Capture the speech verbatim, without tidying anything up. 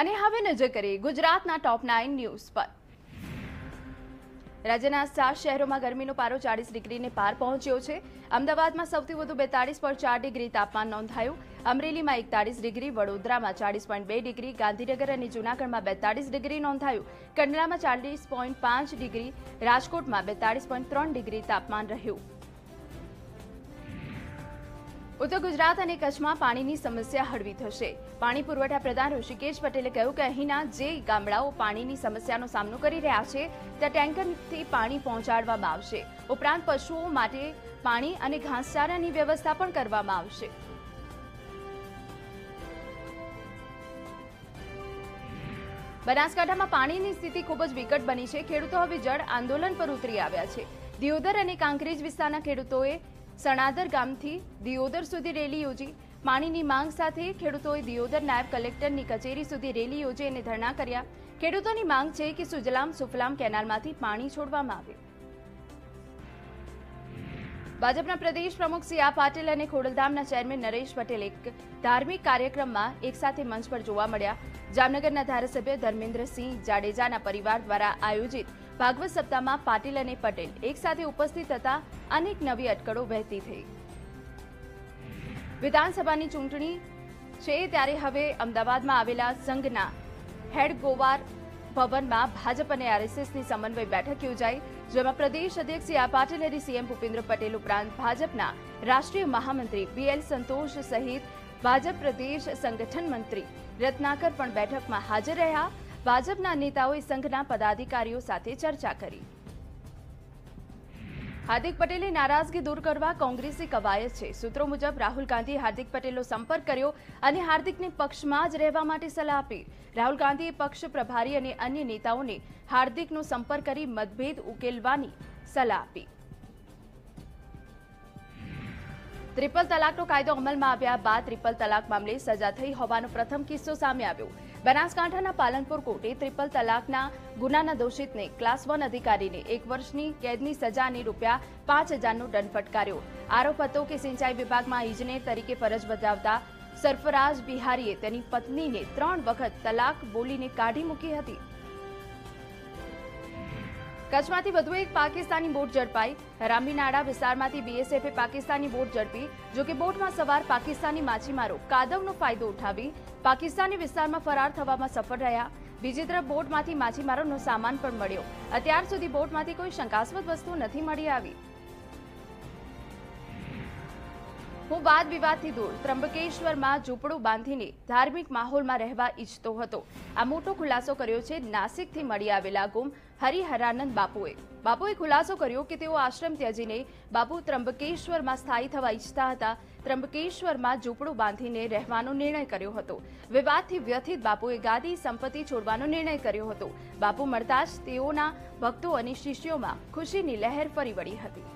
અને હવે નજર કરીએ ગુજરાતના ટોપ નવ ન્યૂઝ પર। राज्यना सात शहरों में गर्मी पारो चालीस डिग्री ने पार पहुंचो है। अमदावाद में सौथी वधु बेतालीस पॉइंट चार डिग्री तापमान नोंधायु। अमरेली में एकतालीस डिग्री, वडोदरा में चालीस पॉइंट बे डिग्री, गांधीनगर और जूनागढ़ में बेतालीस डिग्री नोंधायु। कंडला में चालीस पॉइंट पांच डिग्री, राजकोट में बेतालीस पॉइंट त्रण डिग्री तापमान रह्यु। उत्तर गुजरात और कच्छ में पानी की समस्या हळवी थशे। पानी पुरवठा प्रधान ऋषिकेश पटेले कह्युं के अहींना जे गामडाओ पानी की समस्यानो सामनो करी रह्या छे त्यां टेंकरथी पानी पहोंचाडवामां आवशे। उपरांत पशुओ माटे पाणी अने घासचारानी व्यवस्था पण करवामां आवशे। बनासकांठा में पानी की स्थिति खूब ज विकट बनी है। खेडूतो हवे जळ आंदोलन पर उतरी आव्या छे। दियोदर अने कांकरेज विस्तारना खेडूतोए सणादर गामथी दियोदर सुधी रेली योजी। पाणीनी मांग साथे खेडूतोए दियोदर नायब कलेक्टरनी कचेरी सुधी रेली योजी अने धरणा कर्या। खेडूतोनी मांग छे के सुजलाम सुफलाम केनालमांथी पाणी छोडवामां आवे। भाजपना प्रदेश प्रमुख सी आर पाटेल अने खोडलधामना चेरमेन नरेश पटेल एक धार्मिक कार्यक्रम में एक साथ मंच पर जोवा मळ्या। जामनगरना धारासभ्य धर्मेन्द्रसिंह जाडेजाना परिवार द्वारा आयोजित भागवत सप्ताह में पाटिल और पटेल एक साथ उपस्थित था। अनेक नवी अटकड़ों वहती थी। विधानसभा चूंटणी है त्यारे हवे अमदावाद में आवेला संघना हेड गोवार भवन में भाजपा और आर एस एस की समन्वय बैठक योजाई। जेमा प्रदेश अध्यक्ष सी आर पाटिल और सी एम भूपेन्द्र पटेल उपरांत भाजपा राष्ट्रीय महामंत्री बी एल संतोष सहित भाजप प्रदेश संगठन मंत्री रत्नाकर पण बैठक में हाजर रहा। भाजपा नेताओं संघना पदाधिकारी साथे चर्चा करी। हार्दिक पटेले नाराजगी दूर करवा कांग्रेसी कवायत है। सूत्रों मुजब राहुल गांधी हार्दिक पटेलनो संपर्क कर्यो अने हार्दिकने पक्ष में ज रहेवा माटे सलाह आपी। राहुल गांधीए पक्ष प्रभारी अने अन्य नेताओने हार्दिकनो संपर्क करी मतभेद उकेलवानी सलाह आपी। त्रिपल तलाकनो कायदो अमलमां आव्या बाद त्रिपल तलाक मामले सजा थई होવાનો प्रथम किस्सो सामे આવ્યો। બનાસકાંઠાના પાલનપુર કોર્ટે ત્રિપલ તલાકના ગુનાના દોષિતને ક્લાસ એક અધિકારીને એક વર્ષની કેદની સજા અને રૂપિયા પાંચ હજારનો દંડ ફટકાર્યો। આરોપ હતો કે સિંચાઈ વિભાગમાં ઇજનેર તરીકે ફરજ બજાવતા સરફરાજ બિહારીએ તેની પત્નીને ત્રણ વખત તલાક બોલીને કાઢી મૂકી હતી। कच्छमांथी वधु एक पाकिस्तानी बोट झड़पाई। रामीनाड़ा विस्तारमांथी B S F Pakistani boat झड़पी। जो कि बोट में सवार पाकिस्तानी मछीमारों कादवनो फायदो उठावी पाकिस्तानी विस्तार में फरार थवामां सफल रह्या। बीजी तरफ बोट मांथी मछीमारोनो सामान पण मळ्यो। अत्यार सुधी बोट मांथी कोई शंकास्पद वस्तु नथी मळी आवी। हूँ वाद विवाद थी दूर त्र्यंबकेश्वर में झूंपड़ू बांधीने धार्मिक माहौल में रहवा इच्छतो हतो। आ मोटो खुलासो कर्यो छे नासिक थी मळी आवेला गुम हरिहरानंद बापूए। बापूए खुलासो कर्यो के तेओ आश्रम त्याजीने बापू त्र्यंबकेश्वर में स्थायी थवा इच्छता हता। त्र्यंबकेश्वर में झूंपड़ू बांधीने रहेवानो निर्णय कर्यो हतो। विवाद थी व्यथित बापूए गादी संपत्ति छोड़वानो निर्णय कर्यो हतो। बापू मरता ज तेओना भक्तो अने शिष्योमां खुशीनी लहर फरी वळी हती।